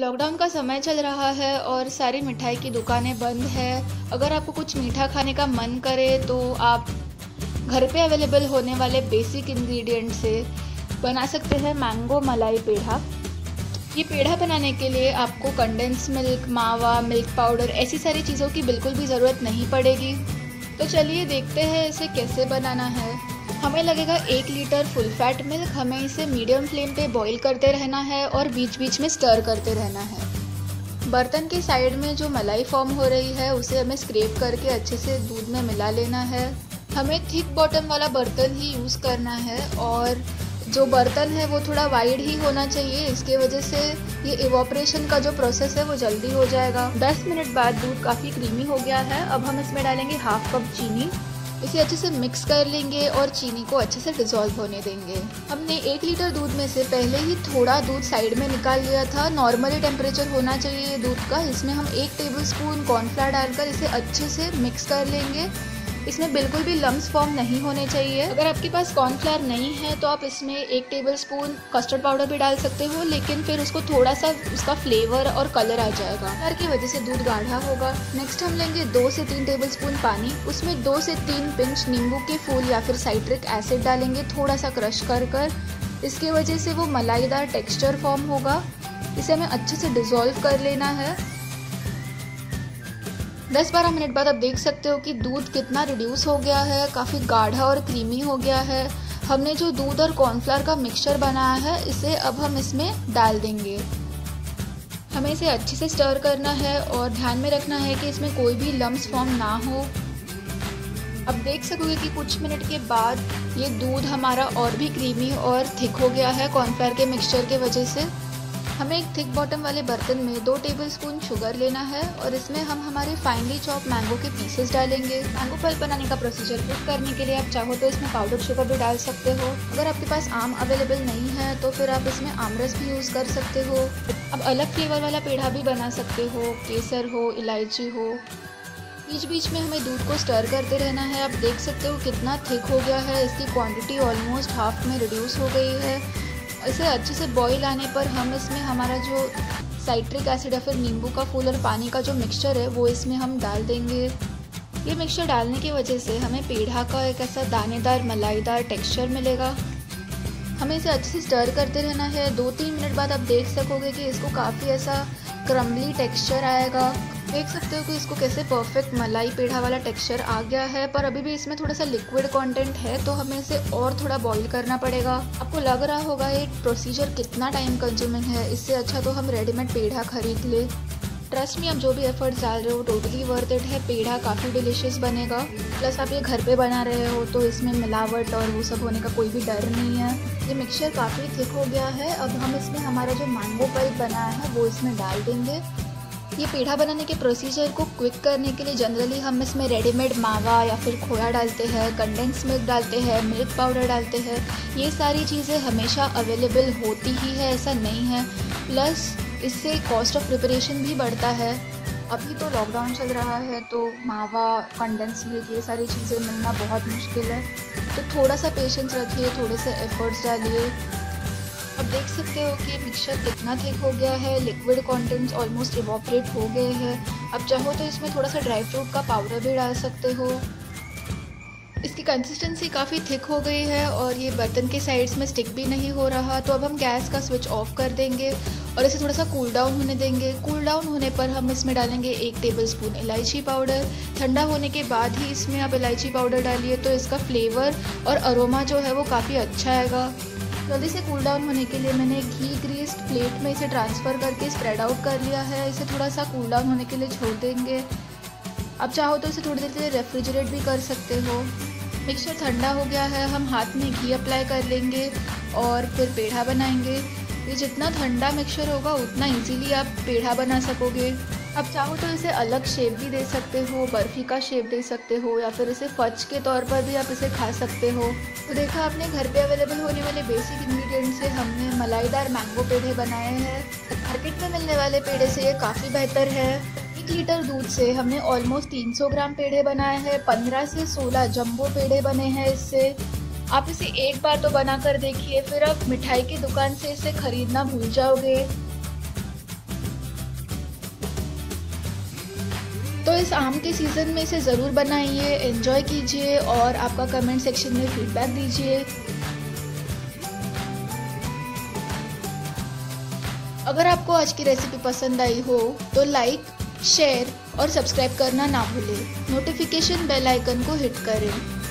Lockdown का समय चल रहा है और सारी मिठाई की दुकानें बंद है। अगर आपको कुछ मीठा खाने का मन करे तो आप घर पे अवेलेबल होने वाले बेसिक इंग्रेडिएंट से बना सकते हैं मैंगो मलाई पेड़ा। ये पेड़ा बनाने के लिए आपको कंडेंस मिल्क, मावा, मिल्क पाउडर ऐसी सारी चीज़ों की बिल्कुल भी ज़रूरत नहीं पड़ेगी। तो चलिए देखते हैं इसे कैसे बनाना है। हमें लगेगा 1 लीटर फुल फैट मिल्क। हमें इसे मीडियम फ्लेम पे बॉईल करते रहना है और बीच बीच में स्टर करते रहना है। बर्तन की साइड में जो मलाई फॉर्म हो रही है उसे हमें स्क्रैप करके अच्छे से दूध में मिला लेना है। हमें थिक बॉटम वाला बर्तन ही यूज़ करना है और जो बर्तन है वो थोड़ा वाइड ही होना चाहिए। इसके वजह से ये इवोपरेशन का जो प्रोसेस है वो जल्दी हो जाएगा। 10 मिनट बाद दूध काफ़ी क्रीमी हो गया है। अब हम इसमें डालेंगे 1/2 कप चीनी। इसे अच्छे से मिक्स कर लेंगे और चीनी को अच्छे से डिसॉल्व होने देंगे। हमने 1 लीटर दूध में से पहले ही थोड़ा दूध साइड में निकाल लिया था। नॉर्मली टेम्परेचर होना चाहिए दूध का। इसमें हम 1 टेबल स्पून कॉर्नफ्लावर डालकर इसे अच्छे से मिक्स कर लेंगे। इसमें बिल्कुल भी लम्स फॉर्म नहीं होने चाहिए। अगर आपके पास कॉर्नफ्लावर नहीं है तो आप इसमें 1 टेबल स्पून कस्टर्ड पाउडर भी डाल सकते हो, लेकिन फिर उसको थोड़ा सा उसका फ्लेवर और कलर आ जाएगा। कलर की वजह से दूध गाढ़ा होगा। नेक्स्ट हम लेंगे 2 से 3 टेबल स्पून पानी। उसमें 2 से 3 पिंच नींबू के फूल या फिर साइट्रिक एसिड डालेंगे, थोड़ा सा क्रश कर कर। इसके वजह से वो मलाईदार टेक्स्चर फॉर्म होगा। इसे हमें अच्छे से डिसॉल्व कर लेना है। 10-12 मिनट बाद आप देख सकते हो कि दूध कितना रिड्यूस हो गया है, काफ़ी गाढ़ा और क्रीमी हो गया है। हमने जो दूध और कॉर्नफ्लावर का मिक्सचर बनाया है इसे अब हम इसमें डाल देंगे। हमें इसे अच्छे से स्टर करना है और ध्यान में रखना है कि इसमें कोई भी लम्स फॉर्म ना हो। अब देख सकोगे कि कुछ मिनट के बाद ये दूध हमारा और भी क्रीमी और थिक हो गया है कॉर्नफ्लावर के मिक्सचर के वजह से। हमें एक थिक बॉटम वाले बर्तन में 2 टेबल स्पून शुगर लेना है और इसमें हम हमारे फाइनली चॉप मैंगो के पीसेस डालेंगे। मैंगो पल्प बनाने का प्रोसीजर कुक करने के लिए आप चाहो तो इसमें पाउडर शुगर भी डाल सकते हो। अगर आपके पास आम अवेलेबल नहीं है तो फिर आप इसमें आमरस भी यूज़ कर सकते हो। आप अलग फ्लेवर वाला पेड़ा भी बना सकते हो, केसर हो, इलायची हो। बीच बीच में हमें दूध को स्टर करते रहना है। आप देख सकते हो कितना थिक हो गया है। इसकी क्वांटिटी ऑलमोस्ट हाफ में रिड्यूस हो गई है। इसे अच्छे से बॉईल आने पर हम इसमें हमारा जो साइट्रिक एसिड या फिर नींबू का फूल और पानी का जो मिक्सचर है वो इसमें हम डाल देंगे। ये मिक्सचर डालने की वजह से हमें पेड़ा का एक ऐसा दानेदार मलाईदार टेक्सचर मिलेगा। हमें इसे अच्छे से स्टर करते रहना है। 2-3 मिनट बाद आप देख सकोगे कि इसको काफ़ी ऐसा क्रम्बली टेक्सचर आएगा। देख सकते हो कि इसको कैसे परफेक्ट मलाई पेड़ा वाला टेक्सचर आ गया है, पर अभी भी इसमें थोड़ा सा लिक्विड कंटेंट है तो हमें इसे और थोड़ा बॉईल करना पड़ेगा। आपको लग रहा होगा ये प्रोसीजर कितना टाइम कंज्यूमिंग है, इससे अच्छा तो हम रेडीमेड पेड़ा खरीद ले। ट्रस्ट में आप जो भी एफर्ट्स डाल रहे हो टोटली वर्थ इट है। पेड़ा काफ़ी डिलीशियस बनेगा। प्लस आप ये घर पर बना रहे हो तो इसमें मिलावट और वो सब होने का कोई भी डर नहीं है। ये मिक्सचर काफ़ी थिक हो गया है। अब हम इसमें हमारा जो मैंगो पल्प बनाया है वो इसमें डाल देंगे। ये पेड़ा बनाने के प्रोसीजर को क्विक करने के लिए जनरली हम इसमें रेडीमेड मावा या फिर खोया डालते हैं, कंडेंस मिल्क डालते हैं, मिल्क पाउडर डालते हैं। ये सारी चीज़ें हमेशा अवेलेबल होती ही है, ऐसा नहीं है। प्लस इससे कॉस्ट ऑफ प्रिपरेशन भी बढ़ता है। अभी तो लॉकडाउन चल रहा है तो मावा, कंडेंस मिल्क ये सारी चीज़ें मिलना बहुत मुश्किल है। तो थोड़ा सा पेशेंस रखिए, थोड़े से एफर्ट्स डालिए। अब देख सकते हो कि मिक्सचर कितना थिक हो गया है। लिक्विड कंटेंट्स ऑलमोस्ट इवोपरेट हो गए हैं। अब चाहो तो इसमें थोड़ा सा ड्राई फ्रूट का पाउडर भी डाल सकते हो। इसकी कंसिस्टेंसी काफ़ी थिक हो गई है और ये बर्तन के साइड्स में स्टिक भी नहीं हो रहा। तो अब हम गैस का स्विच ऑफ कर देंगे और इसे थोड़ा सा कूल डाउन होने देंगे। कूल डाउन होने पर हम इसमें डालेंगे 1 टेबल स्पून इलायची पाउडर। ठंडा होने के बाद ही इसमें आप इलायची पाउडर डालिए तो इसका फ्लेवर और अरोमा जो है वो काफ़ी अच्छा आएगा। जल्दी से कूल डाउन होने के लिए मैंने घी ग्रीस्ड प्लेट में इसे ट्रांसफ़र करके स्प्रेड आउट कर लिया है। इसे थोड़ा सा कूल डाउन होने के लिए छोड़ देंगे। आप चाहो तो इसे थोड़ी देर के लिए रेफ्रिजरेट भी कर सकते हो। मिक्सचर ठंडा हो गया है। हम हाथ में घी अप्लाई कर लेंगे और फिर पेड़ा बनाएंगे। ये जितना ठंडा मिक्सचर होगा उतना ईजीली आप पेड़ा बना सकोगे। आप चाहो तो इसे अलग शेप भी दे सकते हो, बर्फ़ी का शेप दे सकते हो या फिर इसे फज के तौर पर भी आप इसे खा सकते हो। तो देखा आपने घर पे अवेलेबल होने वाले बेसिक इंग्रेडिएंट्स से हमने मलाईदार मैंगो पेड़े बनाए हैं। मार्केट में मिलने वाले पेड़े से ये काफ़ी बेहतर है। 1 लीटर दूध से हमने ऑलमोस्ट 300 ग्राम पेड़े बनाए हैं। 15 से 16 जम्बो पेड़े बने हैं इससे। आप इसे एक बार तो बना कर देखिए, फिर आप मिठाई की दुकान से इसे खरीदना भूल जाओगे। तो इस आम के सीज़न में इसे ज़रूर बनाइए, एंजॉय कीजिए और आपका कमेंट सेक्शन में फीडबैक दीजिए। अगर आपको आज की रेसिपी पसंद आई हो तो लाइक, शेयर और सब्सक्राइब करना ना भूलें। नोटिफिकेशन बेल आइकन को हिट करें।